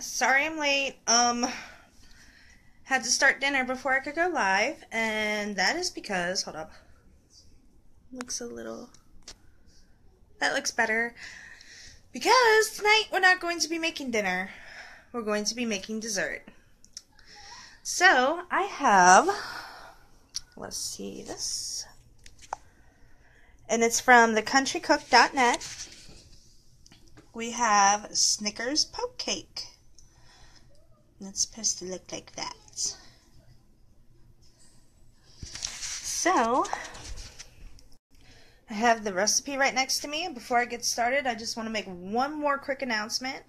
sorry I'm late. Had to start dinner before I could go live, and that is because, hold up, that looks better, because tonight we're not going to be making dinner, we're going to be making dessert. So, I have, let's see this, and it's from thecountrycook.net. We have Snickers poke cake. And it's supposed to look like that. So, I have the recipe right next to me. Before I get started, I just want to make one more quick announcement.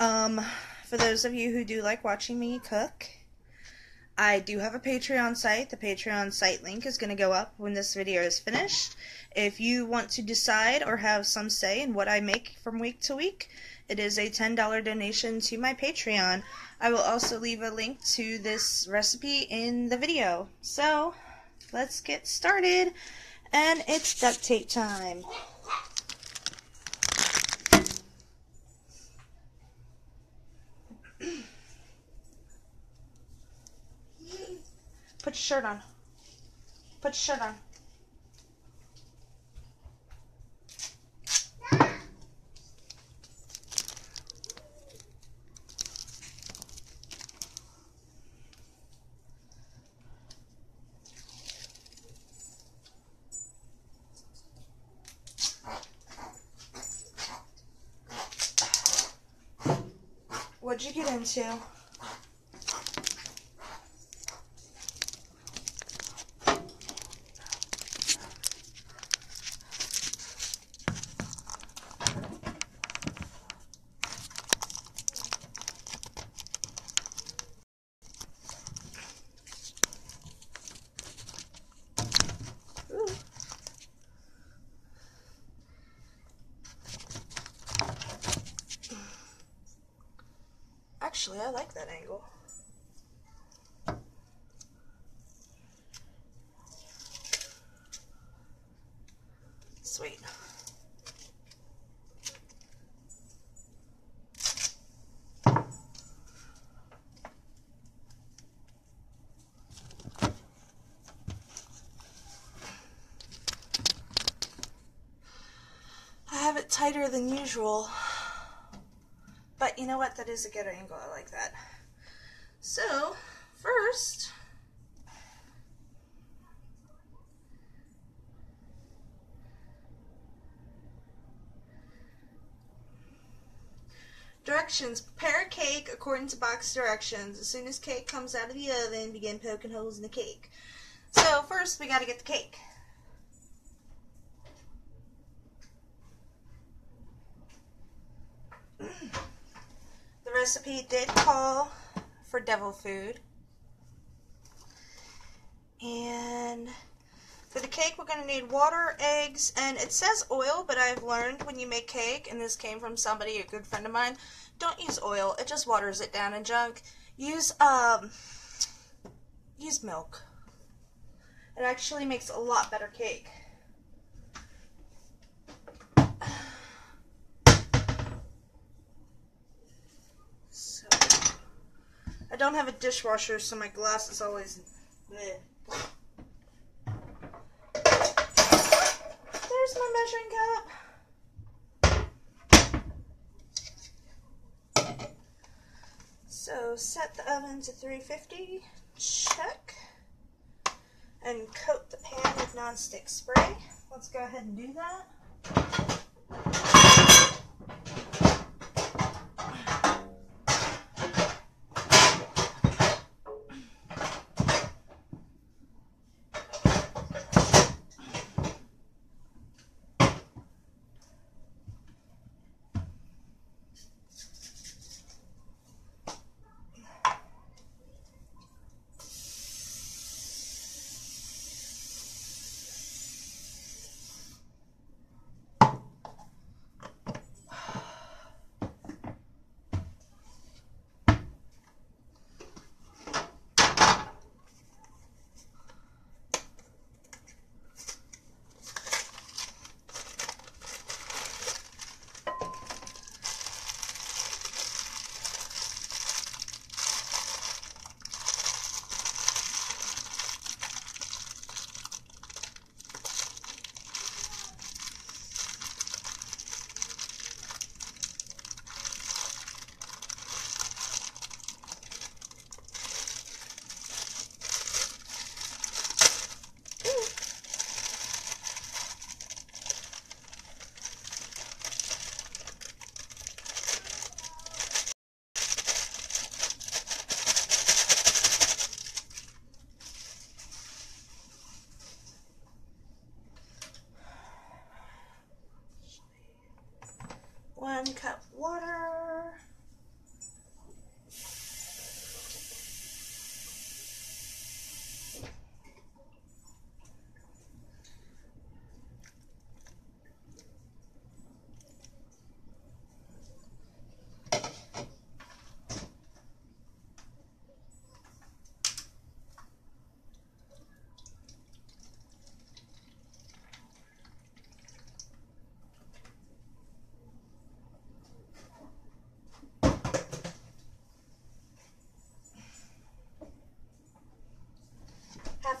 For those of you who do like watching me cook, I do have a Patreon site. The Patreon site link is going to go up when this video is finished. If you want to decide or have some say in what I make from week to week, it is a $10 donation to my Patreon. I will also leave a link to this recipe in the video. So, let's get started. And it's duct tape time. Put your shirt on. Put your shirt on. What'd you get into? Actually, I like that angle. Sweet. I have it tighter than usual. But you know what? That is a good angle. I like that. So, first, directions. Prepare a cake according to box directions. As soon as cake comes out of the oven, begin poking holes in the cake. So, first, we got to get the cake. Recipe did call for devil food, and for the cake we're going to need water, eggs, and it says oil, but I've learned when you make cake, and this came from somebody, a good friend of mine, don't use oil, it just waters it down and junk. Use milk. It actually makes a lot better cake. I don't have a dishwasher, so my glass is always bleh. There's my measuring cup. So set the oven to 350, check, and coat the pan with nonstick spray. Let's go ahead and do that. 1 cup water.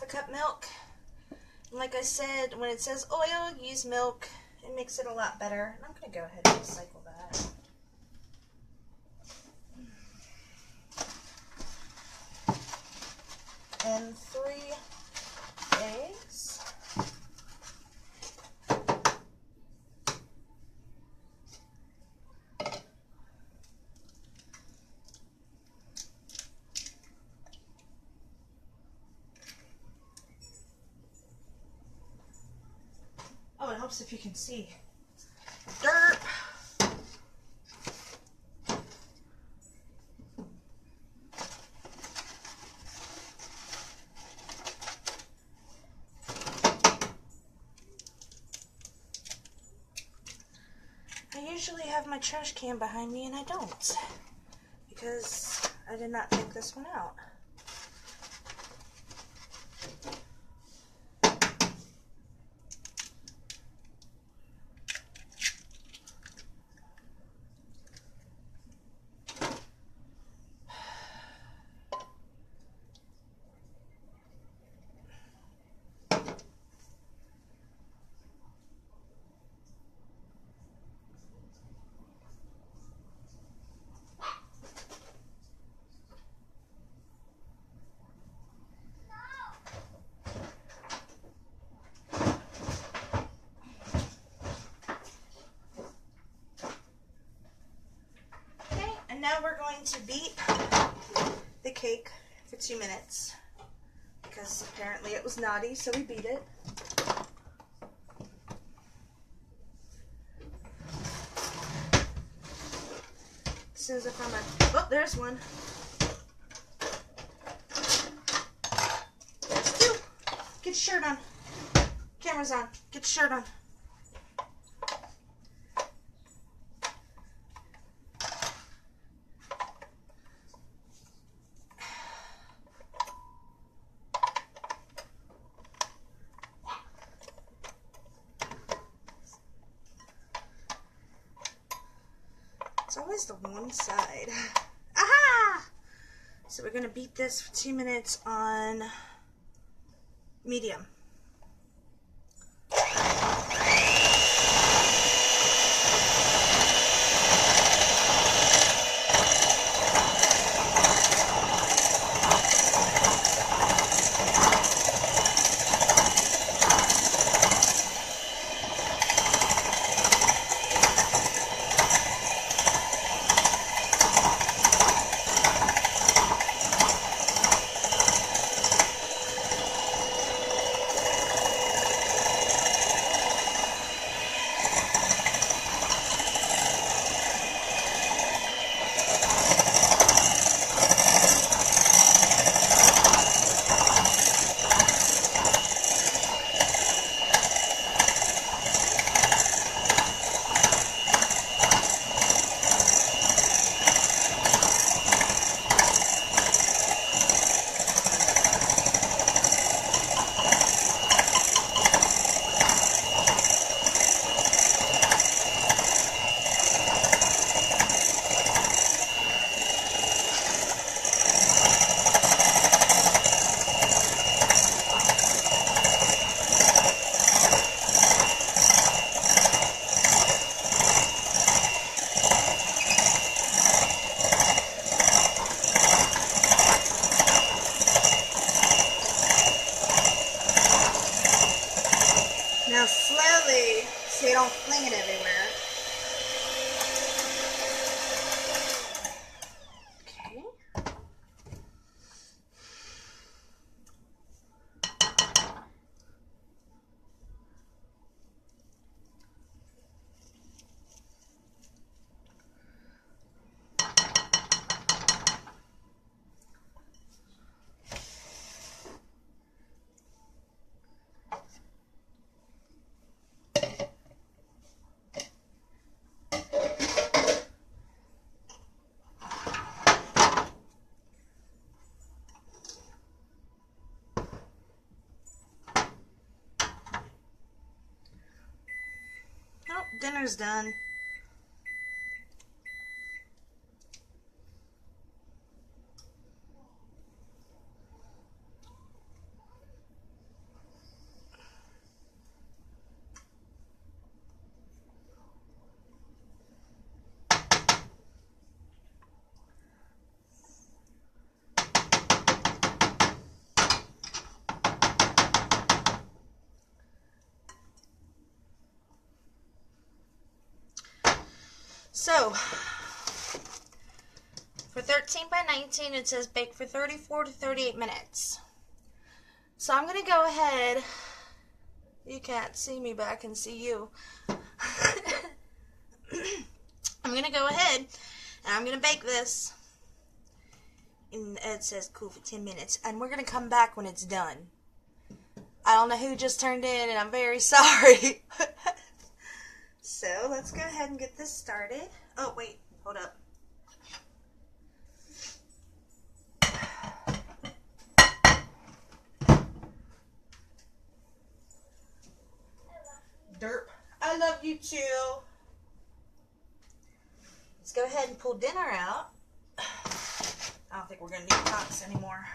Cup milk. And like I said, when it says oil, use milk. It makes it a lot better. And I'm going to go ahead and recycle that. And 3 eggs. If you can see, dirt. I usually have my trash can behind me and I don't, because I did not take this one out. Now we're going to beat the cake for 2 minutes because apparently it was naughty, so we beat it. As soon as I find my... Oh, there's one. There's 2. Get your shirt on. Camera's on. Get your shirt on. Always the one side. Aha! So we're gonna beat this for 2 minutes on medium. So you don't fling it everywhere. Okay. Dinner's done. So, for 13 by 19, it says bake for 34 to 38 minutes. So I'm going to go ahead, you can't see me, but I can see you. I'm going to go ahead and I'm going to bake this. And it says cool for 10 minutes. And we're going to come back when it's done. I don't know who just turned in, and I'm very sorry. So let's go ahead and get this started. Oh wait, hold up. Derp. I love you too. Let's go ahead and pull dinner out. I don't think we're gonna need tots anymore.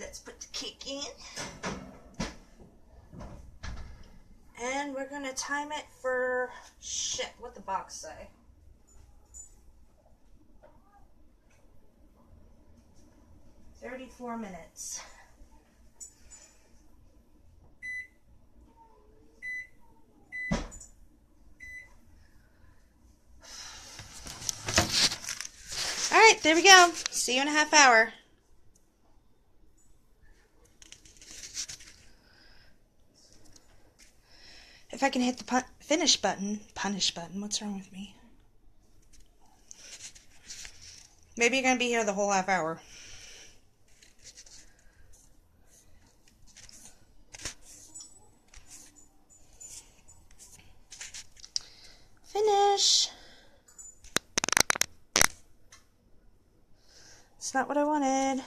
Let's put the cake in, and we're gonna time it for shit. What the box say? 34 minutes. All right, there we go. See you in a half hour. If I can hit the finish button, what's wrong with me? Maybe you're going to be here the whole half hour. Finish. It's not what I wanted.